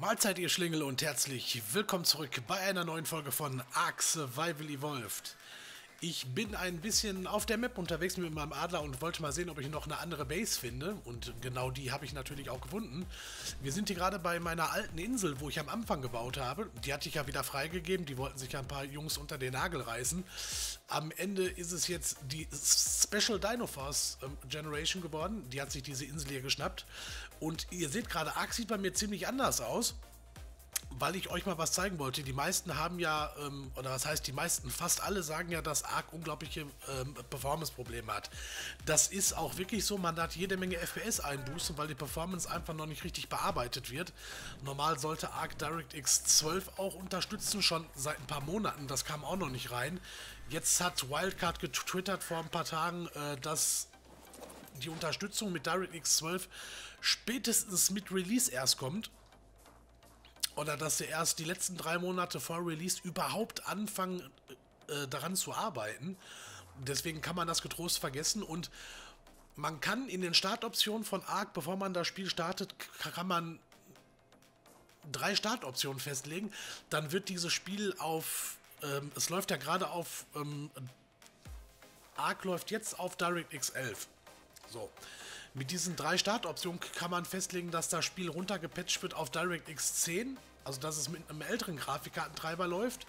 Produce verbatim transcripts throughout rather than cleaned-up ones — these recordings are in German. Mahlzeit, ihr Schlingel, und herzlich willkommen zurück bei einer neuen Folge von ARK: Survival Evolved. Ich bin ein bisschen auf der Map unterwegs mit meinem Adler und wollte mal sehen, ob ich noch eine andere Base finde. Und genau die habe ich natürlich auch gefunden. Wir sind hier gerade bei meiner alten Insel, wo ich am Anfang gebaut habe. Die hatte ich ja wieder freigegeben. Die wollten sich ja ein paar Jungs unter den Nagel reißen. Am Ende ist es jetzt die Special Dino Force Generation geworden. Die hat sich diese Insel hier geschnappt. Und ihr seht gerade, Ark sieht bei mir ziemlich anders aus, weil ich euch mal was zeigen wollte. Die meisten haben ja, ähm, oder was heißt die meisten, fast alle sagen ja, dass Ark unglaubliche ähm, Performance-Probleme hat. Das ist auch wirklich so, man hat jede Menge F P S-Einbußen, weil die Performance einfach noch nicht richtig bearbeitet wird. Normal sollte Ark DirectX zwölf auch unterstützen, schon seit ein paar Monaten, das kam auch noch nicht rein. Jetzt hat Wildcard getwittert vor ein paar Tagen, äh, dass die Unterstützung mit DirectX zwölf spätestens mit Release erst kommt. Oder dass sie erst die letzten drei Monate vor Release überhaupt anfangen, äh, daran zu arbeiten. Deswegen kann man das getrost vergessen. Und man kann in den Startoptionen von Ark, bevor man das Spiel startet, kann man drei Startoptionen festlegen. Dann wird dieses Spiel auf... Ähm, es läuft ja gerade auf... Ähm, Ark läuft jetzt auf DirectX elf. So. Mit diesen drei Startoptionen kann man festlegen, dass das Spiel runtergepatcht wird auf DirectX zehn, also dass es mit einem älteren Grafikkartentreiber läuft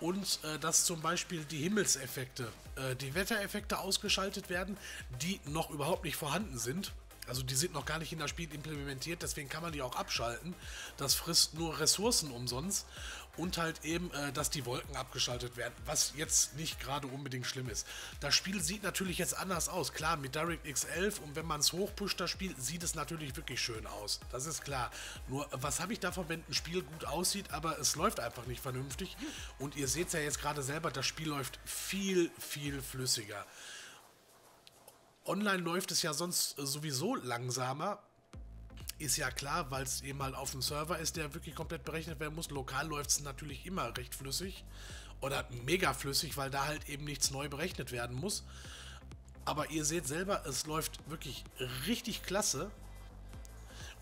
und äh, dass zum Beispiel die Himmelseffekte, äh, die Wettereffekte ausgeschaltet werden, die noch überhaupt nicht vorhanden sind. Also die sind noch gar nicht in das Spiel implementiert, deswegen kann man die auch abschalten. Das frisst nur Ressourcen umsonst. Und halt eben, äh, dass die Wolken abgeschaltet werden, was jetzt nicht gerade unbedingt schlimm ist. Das Spiel sieht natürlich jetzt anders aus. Klar, mit DirectX elf, und wenn man es hochpusht, das Spiel, sieht es natürlich wirklich schön aus. Das ist klar. Nur, was habe ich davon, wenn ein Spiel gut aussieht, aber es läuft einfach nicht vernünftig. Und ihr seht es ja jetzt gerade selber, das Spiel läuft viel, viel flüssiger. Online läuft es ja sonst sowieso langsamer, ist ja klar, weil es eben halt auf dem Server ist, der wirklich komplett berechnet werden muss. Lokal läuft es natürlich immer recht flüssig oder mega flüssig, weil da halt eben nichts neu berechnet werden muss. Aber ihr seht selber, es läuft wirklich richtig klasse.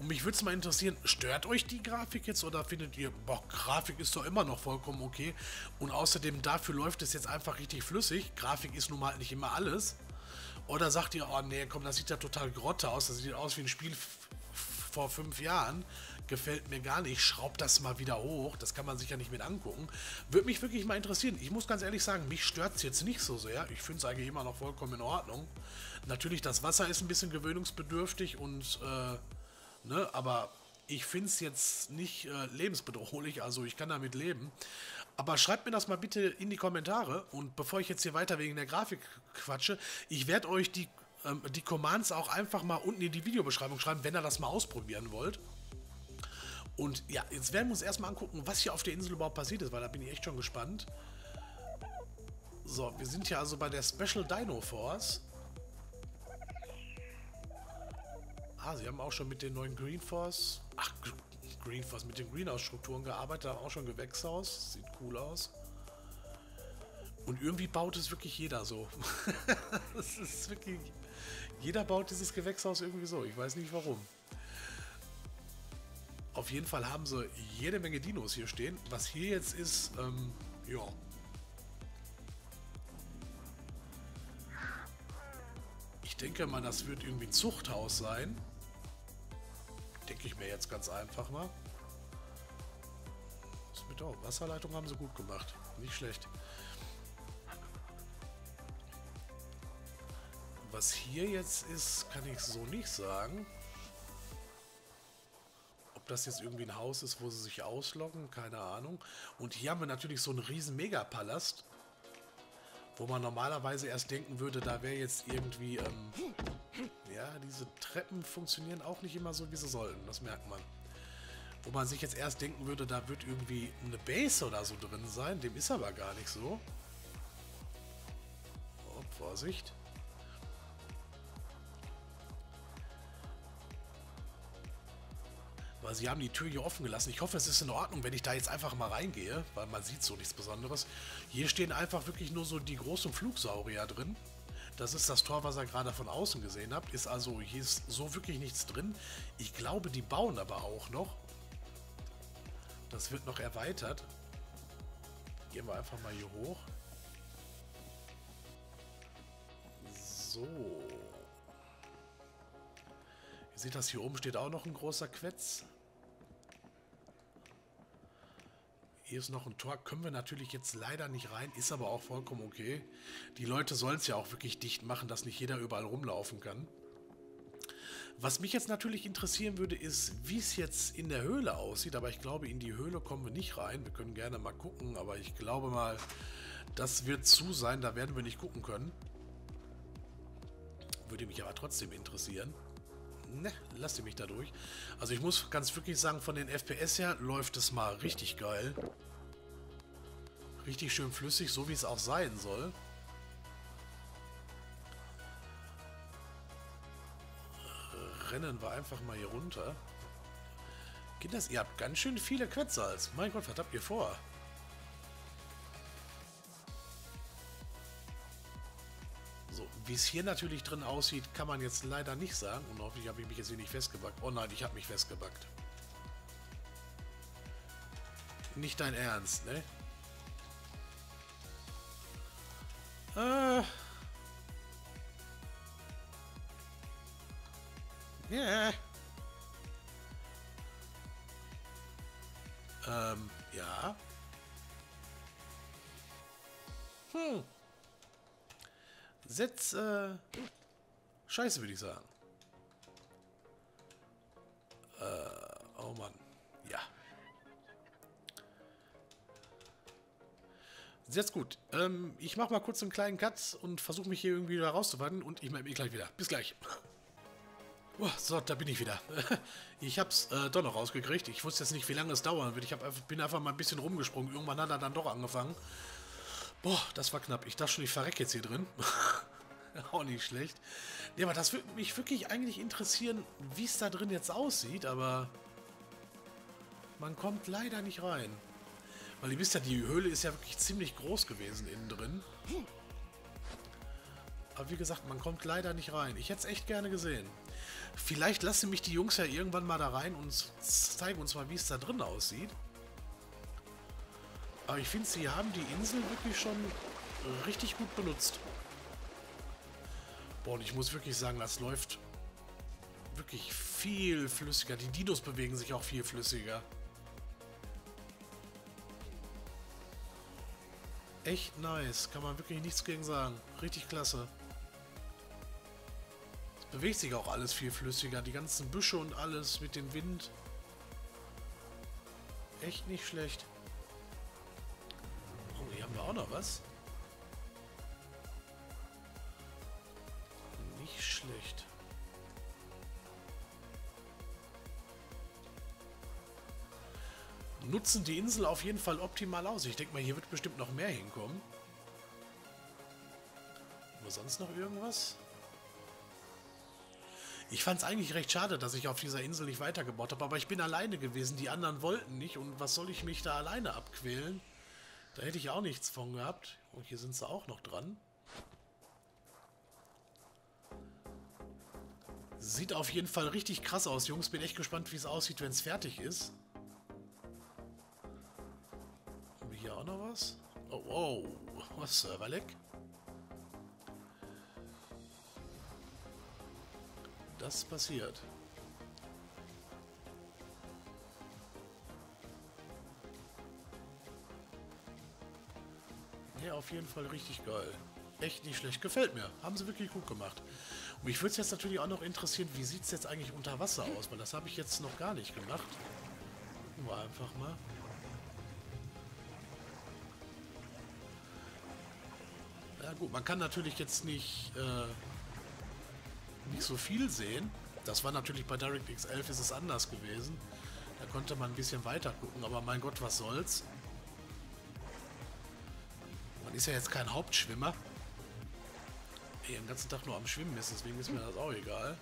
Und mich würde es mal interessieren, stört euch die Grafik jetzt oder findet ihr, boah, Grafik ist doch immer noch vollkommen okay. Und außerdem, dafür läuft es jetzt einfach richtig flüssig. Grafik ist nun mal nicht immer alles. Oder sagt ihr, oh nee, komm, das sieht ja total grotte aus, das sieht aus wie ein Spiel vor fünf Jahren, gefällt mir gar nicht, schraubt das mal wieder hoch, das kann man sich ja nicht mit angucken. Würde mich wirklich mal interessieren. Ich muss ganz ehrlich sagen, mich stört es jetzt nicht so sehr, ich finde es eigentlich immer noch vollkommen in Ordnung. Natürlich, das Wasser ist ein bisschen gewöhnungsbedürftig und, äh, ne, aber... Ich finde es jetzt nicht äh, lebensbedrohlich, also ich kann damit leben. Aber schreibt mir das mal bitte in die Kommentare. Und bevor ich jetzt hier weiter wegen der Grafik quatsche, ich werde euch die, ähm, die Commands auch einfach mal unten in die Videobeschreibung schreiben, wenn ihr das mal ausprobieren wollt. Und ja, jetzt werden wir uns erstmal angucken, was hier auf der Insel überhaupt passiert ist, weil da bin ich echt schon gespannt. So, wir sind hier also bei der Special Dino Force. Ah, sie haben auch schon mit den neuen Green Force, ach, Green Force, mit den Greenhouse-Strukturen gearbeitet, haben auch schon Gewächshaus, sieht cool aus. Und irgendwie baut es wirklich jeder so. Das ist wirklich, jeder baut dieses Gewächshaus irgendwie so, ich weiß nicht warum. Auf jeden Fall haben sie jede Menge Dinos hier stehen. Was hier jetzt ist, ähm, ja... Ich denke mal, das wird irgendwie ein Zuchthaus sein. Denke ich mir jetzt ganz einfach mal. Was ist mit der Wasserleitung, haben sie gut gemacht. Nicht schlecht. Was hier jetzt ist, kann ich so nicht sagen. Ob das jetzt irgendwie ein Haus ist, wo sie sich ausloggen, keine Ahnung. Und hier haben wir natürlich so einen riesen Megapalast, wo man normalerweise erst denken würde, da wäre jetzt irgendwie, ähm, ja, diese Treppen funktionieren auch nicht immer so, wie sie sollten, das merkt man. Wo man sich jetzt erst denken würde, da wird irgendwie eine Base oder so drin sein, dem ist aber gar nicht so. Oh, Vorsicht. Weil sie haben die Tür hier offen gelassen. Ich hoffe, es ist in Ordnung, wenn ich da jetzt einfach mal reingehe, weil man sieht so nichts Besonderes. Hier stehen einfach wirklich nur so die großen Flugsaurier drin. Das ist das Tor, was ihr gerade von außen gesehen habt. Ist also, hier ist so wirklich nichts drin. Ich glaube, die bauen aber auch noch. Das wird noch erweitert. Gehen wir einfach mal hier hoch. So. Ihr seht das, hier oben steht auch noch ein großer Quetz. Hier ist noch ein Tor. Können wir natürlich jetzt leider nicht rein. Ist aber auch vollkommen okay. Die Leute sollen es ja auch wirklich dicht machen, dass nicht jeder überall rumlaufen kann. Was mich jetzt natürlich interessieren würde, ist, wie es jetzt in der Höhle aussieht. Aber ich glaube, in die Höhle kommen wir nicht rein. Wir können gerne mal gucken, aber ich glaube mal, das wird zu sein. Da werden wir nicht gucken können. Würde mich aber trotzdem interessieren. Ne, lasst ihr mich da durch. Also ich muss ganz wirklich sagen, von den F P S her läuft es mal richtig geil. Richtig schön flüssig, so wie es auch sein soll. Rennen wir einfach mal hier runter. Kinders, ihr habt ganz schön viele Quetzals. Mein Gott, was habt ihr vor? So, wie es hier natürlich drin aussieht, kann man jetzt leider nicht sagen. Und hoffentlich habe ich mich jetzt hier nicht festgebackt. Oh nein, ich habe mich festgebackt. Nicht dein Ernst, ne? Äh... Yeah. Ähm, ja. Hm. Setz, äh... Scheiße, würde ich sagen. Äh, oh Mann. Ja. Setz gut. Ähm, ich mach mal kurz einen kleinen Cut und versuche mich hier irgendwie da rauszuwarten und ich melde mich gleich wieder. Bis gleich. Oh, so, da bin ich wieder. Ich hab's äh, doch noch rausgekriegt. Ich wusste jetzt nicht, wie lange es dauern wird. Ich hab einfach, bin einfach mal ein bisschen rumgesprungen. Irgendwann hat er dann doch angefangen. Boah, das war knapp. Ich dachte schon, ich verreck jetzt hier drin. Auch nicht schlecht. Ja, aber das würde mich wirklich eigentlich interessieren, wie es da drin jetzt aussieht. Aber man kommt leider nicht rein. Weil ihr wisst ja, die Höhle ist ja wirklich ziemlich groß gewesen innen drin. Aber wie gesagt, man kommt leider nicht rein. Ich hätte es echt gerne gesehen. Vielleicht lassen mich die Jungs ja irgendwann mal da rein und zeigen uns mal, wie es da drin aussieht. Aber ich finde, sie haben die Insel wirklich schon richtig gut benutzt. Boah, und ich muss wirklich sagen, das läuft wirklich viel flüssiger. Die Dinos bewegen sich auch viel flüssiger. Echt nice. Kann man wirklich nichts gegen sagen. Richtig klasse. Bewegt sich auch alles viel flüssiger. Die ganzen Büsche und alles mit dem Wind. Echt nicht schlecht. Oh, hier haben wir auch noch was. Nicht schlecht. Nutzen die Insel auf jeden Fall optimal aus. Ich denke mal, hier wird bestimmt noch mehr hinkommen. Oder sonst noch irgendwas? Ich fand es eigentlich recht schade, dass ich auf dieser Insel nicht weitergebaut habe, aber ich bin alleine gewesen, die anderen wollten nicht und was soll ich mich da alleine abquälen? Da hätte ich auch nichts von gehabt. Und hier sind sie auch noch dran. Sieht auf jeden Fall richtig krass aus, Jungs. Bin echt gespannt, wie es aussieht, wenn es fertig ist. Haben wir hier auch noch was? Oh, wow. Was, Serverleck? Das passiert. Ja, auf jeden Fall richtig geil. Echt nicht schlecht. Gefällt mir. Haben sie wirklich gut gemacht. Und mich würde es jetzt natürlich auch noch interessieren, wie sieht es jetzt eigentlich unter Wasser aus? Weil das habe ich jetzt noch gar nicht gemacht. Gucken wir einfach mal. Ja gut, man kann natürlich jetzt nicht... Äh, nicht so viel sehen. Das war natürlich bei DirectX elf ist es anders gewesen. Da konnte man ein bisschen weiter gucken, aber mein Gott, was soll's. Man ist ja jetzt kein Hauptschwimmer. Ey, den ganzen Tag nur am Schwimmen ist, deswegen ist mir das auch egal.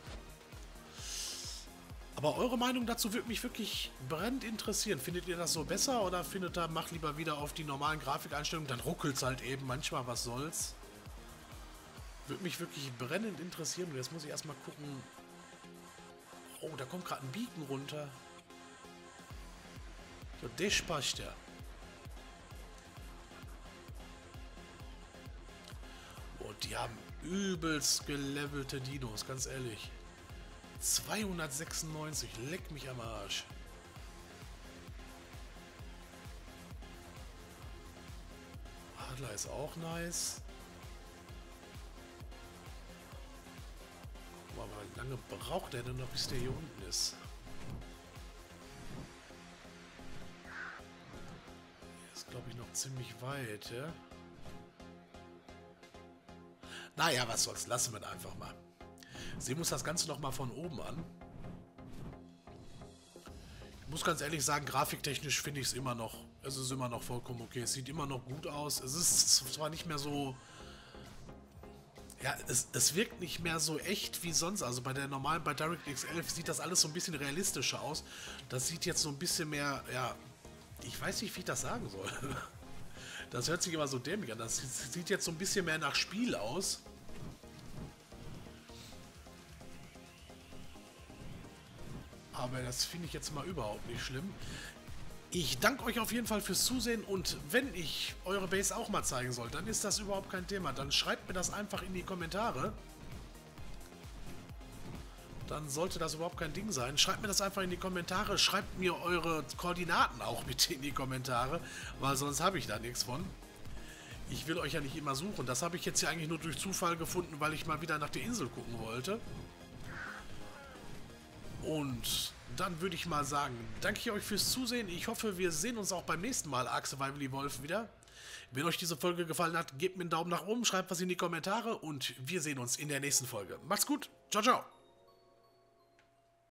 Aber eure Meinung dazu würde mich wirklich brennend interessieren. Findet ihr das so besser oder findet ihr, macht lieber wieder auf die normalen Grafikeinstellungen, dann ruckelt's halt eben manchmal, was soll's. Würde mich wirklich brennend interessieren. Jetzt muss ich erstmal gucken. Oh, da kommt gerade ein Beacon runter. To dich passt ja. Und die haben übelst gelevelte Dinos, ganz ehrlich. zweihundertsechsundneunzig, leck mich am Arsch. Adler ist auch nice. Aber wie lange braucht der denn noch, bis der hier unten ist? Der ist, glaube ich, noch ziemlich weit, ja? Naja, was soll's, lassen wir ihn einfach mal. Sehen wir uns das Ganze nochmal von oben an. Ich muss ganz ehrlich sagen, grafiktechnisch finde ich es immer noch, es ist immer noch vollkommen okay. Es sieht immer noch gut aus. Es ist zwar nicht mehr so, ja, es, es wirkt nicht mehr so echt wie sonst. Also bei der normalen, bei DirectX elf sieht das alles so ein bisschen realistischer aus. Das sieht jetzt so ein bisschen mehr, ja, ich weiß nicht, wie ich das sagen soll. Das hört sich immer so dämlich an. Das sieht jetzt so ein bisschen mehr nach Spiel aus. Aber das finde ich jetzt mal überhaupt nicht schlimm. Ich danke euch auf jeden Fall fürs Zusehen. Und wenn ich eure Base auch mal zeigen soll, dann ist das überhaupt kein Thema. Dann schreibt mir das einfach in die Kommentare. Dann sollte das überhaupt kein Ding sein. Schreibt mir das einfach in die Kommentare. Schreibt mir eure Koordinaten auch bitte in die Kommentare, weil sonst habe ich da nichts von. Ich will euch ja nicht immer suchen. Das habe ich jetzt hier eigentlich nur durch Zufall gefunden, weil ich mal wieder nach der Insel gucken wollte. Und dann würde ich mal sagen, danke ich euch fürs Zusehen. Ich hoffe, wir sehen uns auch beim nächsten Mal ARK Survival Evolved wieder. Wenn euch diese Folge gefallen hat, gebt mir einen Daumen nach oben, schreibt was in die Kommentare und wir sehen uns in der nächsten Folge. Macht's gut, ciao, ciao.